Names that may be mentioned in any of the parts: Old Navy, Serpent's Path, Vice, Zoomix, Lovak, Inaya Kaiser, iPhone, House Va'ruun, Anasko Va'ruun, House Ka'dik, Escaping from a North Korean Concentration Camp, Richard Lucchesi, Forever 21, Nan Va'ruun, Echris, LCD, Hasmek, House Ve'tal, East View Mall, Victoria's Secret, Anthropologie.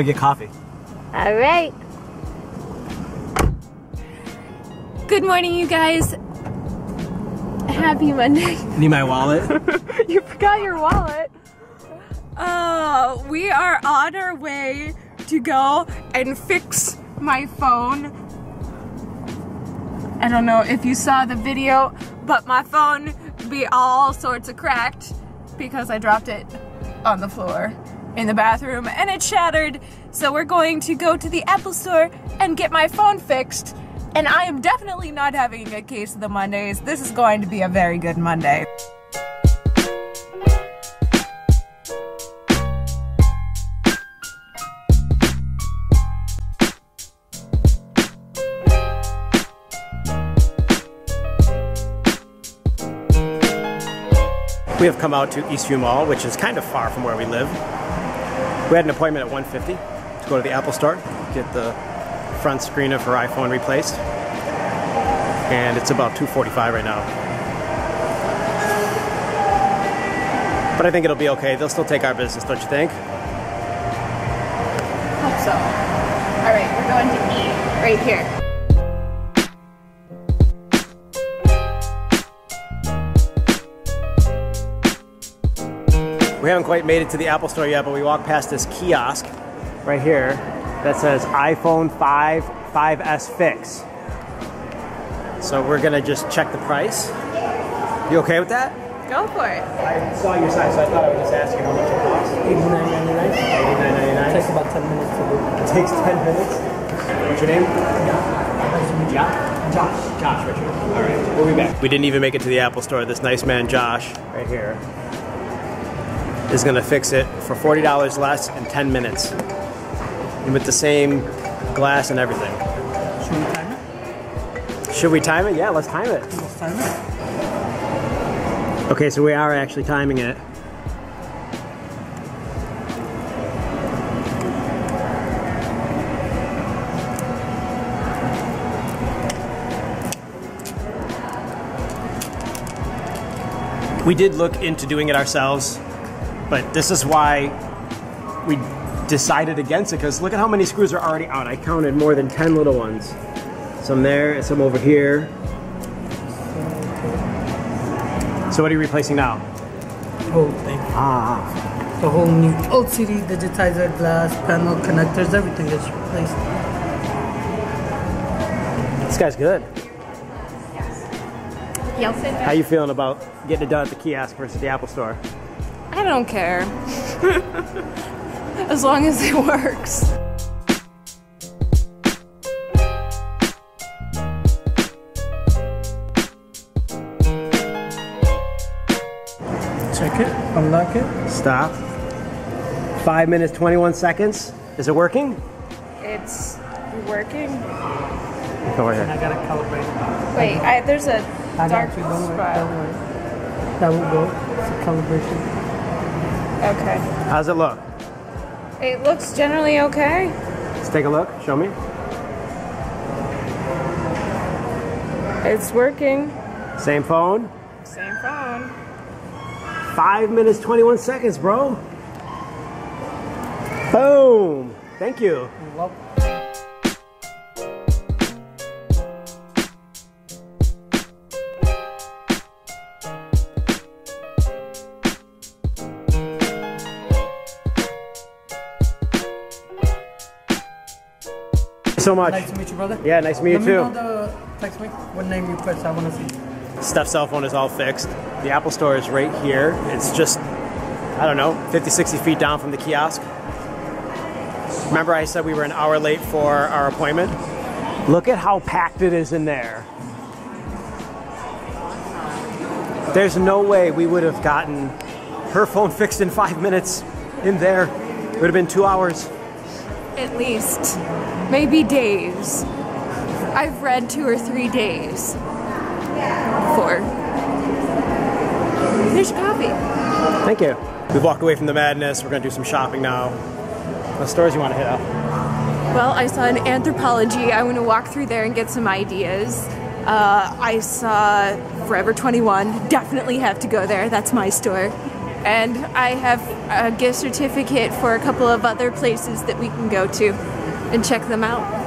over to get coffee. All right. Good morning, you guys. Happy Monday. Need my wallet? You forgot your wallet. We are on our way to go and fix my phone. I don't know if you saw the video, but my phone be all sorts of cracked because I dropped it on the floor in the bathroom and it shattered. So we're going to go to the Apple store and get my phone fixed. And I am definitely not having a case of the Mondays. This is going to be a very good Monday. We have come out to East View Mall, which is kind of far from where we live. We had an appointment at 1:50 to go to the Apple store, get the front screen of her iPhone replaced. And it's about 2:45 right now. But I think it'll be okay. They'll still take our business, don't you think? Hope so. All right, we're going to eat right here. We haven't quite made it to the Apple store yet, but we walked past this kiosk right here that says iPhone 5, 5S Fix. So we're gonna just check the price. You okay with that? Go for it. I saw your size, so I thought I would just ask you how much it costs. $89.99. It takes about 10 minutes to do. It takes 10 minutes? What's your name? Josh. Josh. Josh, Richard. All right, we'll be back. We didn't even make it to the Apple store. This nice man, Josh, right here, is gonna fix it for $40 less in 10 minutes. And with the same glass and everything. Should we time it? Should we time it? Yeah, let's time it. Let's time it. Okay, so we are actually timing it. We did look into doing it ourselves, but this is why we decided against it, because look at how many screws are already out. I counted more than 10 little ones. Some there and some over here. So what are you replacing now? The whole thing. Ah. The whole new LCD, digitizer, glass, panel, connectors, everything is replaced. This guy's good. Yes. How you feeling about getting it done at the kiosk versus the Apple store? I don't care, as long as it works. Check it, unlock it. Stop. 5 minutes, 21 seconds. Is it working? It's working. Go right here. I gotta calibrate it. Wait, there's a dark spot. That will go, it's a calibration. Okay. How's it look? It looks generally okay. Let's take a look. Show me. It's working. Same phone? Same phone. 5 minutes, 21 seconds, bro. Boom. Thank you. You're welcome. So much. Nice to meet you, brother. Yeah, nice to meet you too. Let me know the text me what name you put, I want to see. Steph's cell phone is all fixed. The Apple store is right here. It's just, I don't know, 50, 60 feet down from the kiosk. Remember I said we were an hour late for our appointment? Look at how packed it is in there. There's no way we would have gotten her phone fixed in 5 minutes in there. It would have been 2 hours. At least, maybe days. I've read 2 or 3 days. 4. There's coffee. Thank you. We've walked away from the madness. We're gonna do some shopping now. What stores you wanna hit up? Well, I saw an Anthropologie. I wanna walk through there and get some ideas. I saw Forever 21. Definitely have to go there. That's my store. and I have a gift certificate for a couple of other places that we can go to and check them out.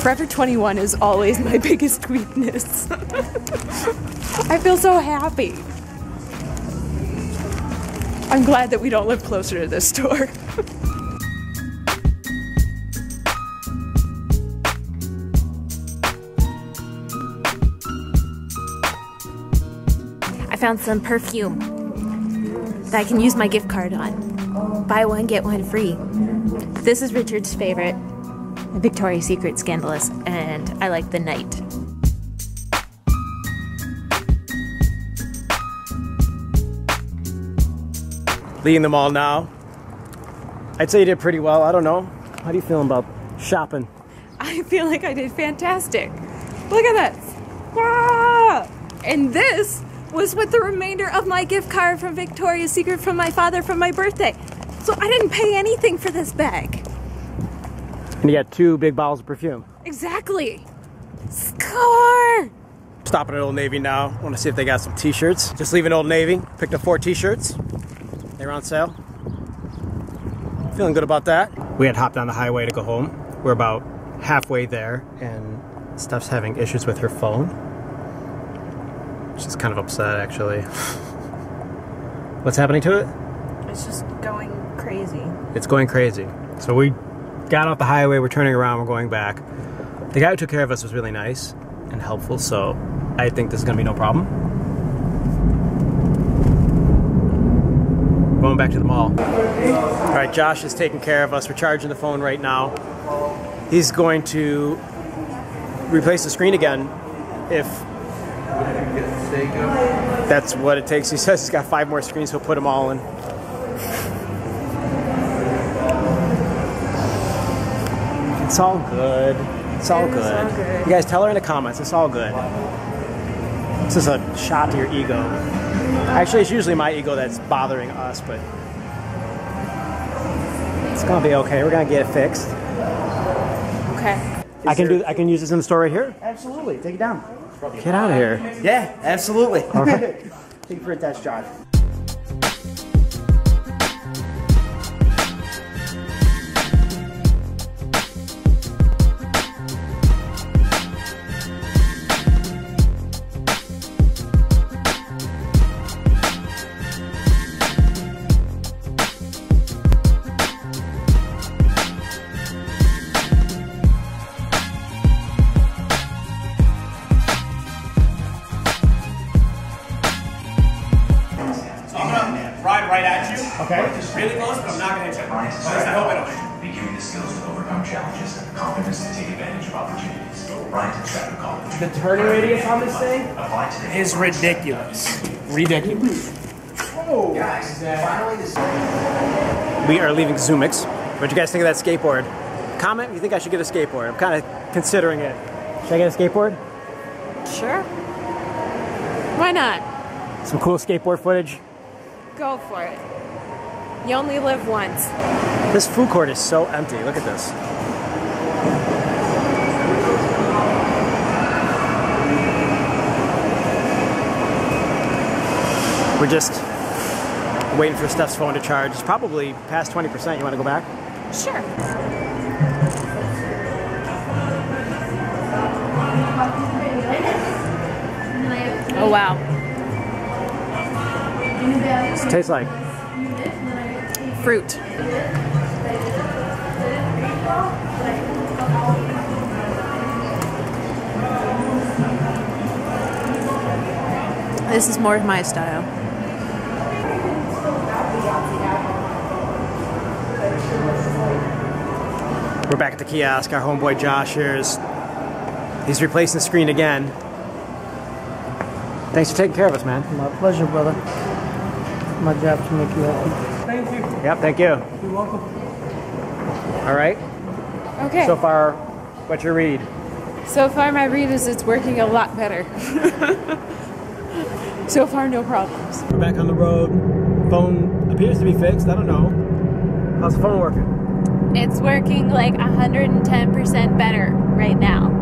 Forever 21 is always my biggest weakness. I feel so happy. I'm glad that we don't live closer to this store. I found some perfume that I can use my gift card on. Buy one, get one free. This is Richard's favorite. Victoria's Secret Scandalous, and I like the night. Leaving the mall now. I'd say you did pretty well. I don't know. How do you feel about shopping? I feel like I did fantastic. Look at that. Ah! And this was with the remainder of my gift card from Victoria's Secret from my father for my birthday. So I didn't pay anything for this bag. And you got 2 big bottles of perfume. Exactly. Score! Stopping at Old Navy now. I want to see if they got some t-shirts. Just leaving Old Navy. Picked up 4 t-shirts. They were on sale. Feeling good about that. We had hopped on the highway to go home. We're about halfway there and Steph's having issues with her phone. She's kind of upset actually. What's happening to it? It's just going crazy. It's going crazy. So we got off the highway, we're turning around, we're going back. The guy who took care of us was really nice and helpful, so I think this is gonna be no problem. Going back to the mall. All right, Josh is taking care of us. We're charging the phone right now. He's going to replace the screen again if that's what it takes. He says he's got 5 more screens, he'll put them all in. It's all good. It's all good. It's all good. You guys tell her in the comments, it's all good. This is a shot to your ego. Actually, it's usually my ego that's bothering us, but it's gonna be okay. We're gonna get it fixed. Okay. I can use this in the store right here? Absolutely. Take it down. Get out of here. Yeah, absolutely. All right. Take it for a test drive. Right at you. Okay. Just really close, but I'm not going to hit you. They give you the skills to overcome challenges and the confidence to take advantage of opportunities. The turning radius on this thing is ridiculous. Ridiculous. Oh. Guys, finally this. We are leaving Zoomix. What'd you guys think of that skateboard? Comment if you think I should get a skateboard. I'm kind of considering it. Should I get a skateboard? Sure. Why not? Some cool skateboard footage. Go for it. You only live once. This food court is so empty. Look at this. We're just waiting for Steph's phone to charge. It's probably past 20%. You want to go back? Sure. Oh, wow. What's it taste like? Fruit. This is more of my style. We're back at the kiosk. Our homeboy Josh here is, he's replacing the screen again. Thanks for taking care of us, man. My pleasure, brother. My job to make you happy. Thank you. Yep, thank you. You're welcome. All right. Okay. So far, what's your read? So far, my read is it's working a lot better. So far, no problems. We're back on the road. Phone appears to be fixed. I don't know. How's the phone working? It's working like 110% better right now.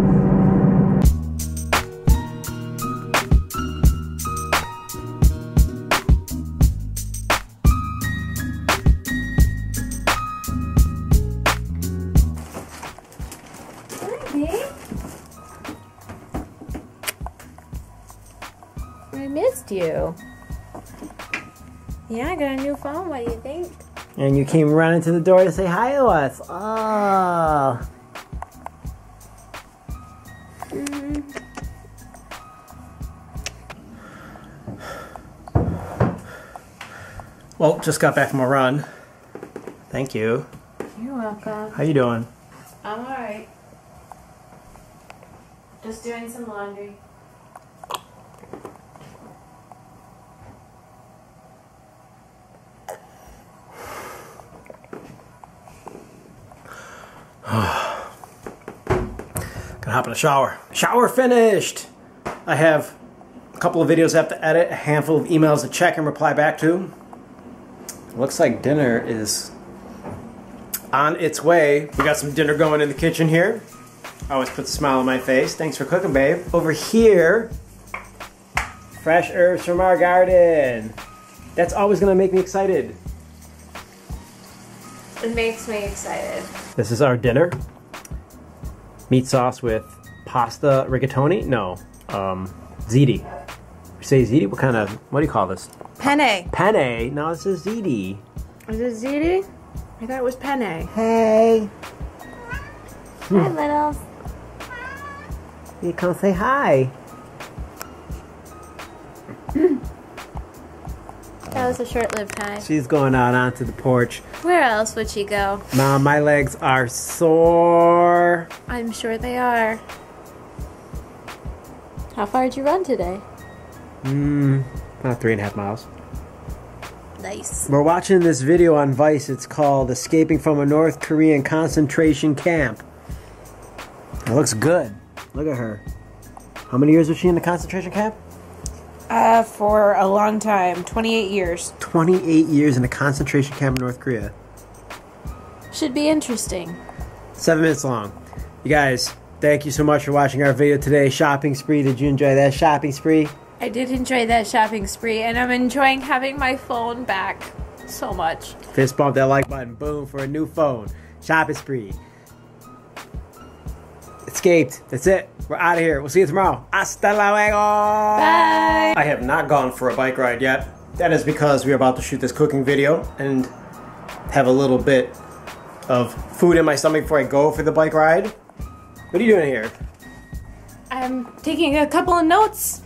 You. Yeah, I got a new phone. What do you think? And you came running to the door to say hi to us. Oh. Well, just got back from a run. Thank you. You're welcome. How you doing? I'm alright. Just doing some laundry. Gonna hop in a shower. Shower finished! I have a couple of videos I have to edit, a handful of emails to check and reply back to. Looks like dinner is on its way. We got some dinner going in the kitchen here. Always puts a smile on my face. Thanks for cooking, babe. Over here, fresh herbs from our garden. That's always gonna make me excited. It makes me excited. This is our dinner. Meat sauce with pasta rigatoni? No, ziti. You say ziti? What kind of, what do you call this? Penne. Penne? No, this is ziti. Is it ziti? I thought it was penne. Hey. Hi, littles. You come say hi. That was a short-lived high. She's going out onto the porch. Where else would she go? Mom, my legs are sore. I'm sure they are. How far did you run today? About 3.5 miles. Nice. We're watching this video on Vice. It's called Escaping from a North Korean Concentration Camp. It looks good. Look at her. How many years was she in the concentration camp? For a long time. 28 years. 28 years in a concentration camp in North Korea. Should be interesting. 7 minutes long. You guys, thank you so much for watching our video today. Shopping spree. Did you enjoy that shopping spree? I did enjoy that shopping spree, and I'm enjoying having my phone back so much. Fist bump that like button. Boom, for a new phone. Shopping spree. Escaped. That's it. We're out of here. We'll see you tomorrow. Hasta luego. Bye. I have not gone for a bike ride yet. That is because we're about to shoot this cooking video and have a little bit of food in my stomach before I go for the bike ride. What are you doing here? I'm taking a couple of notes.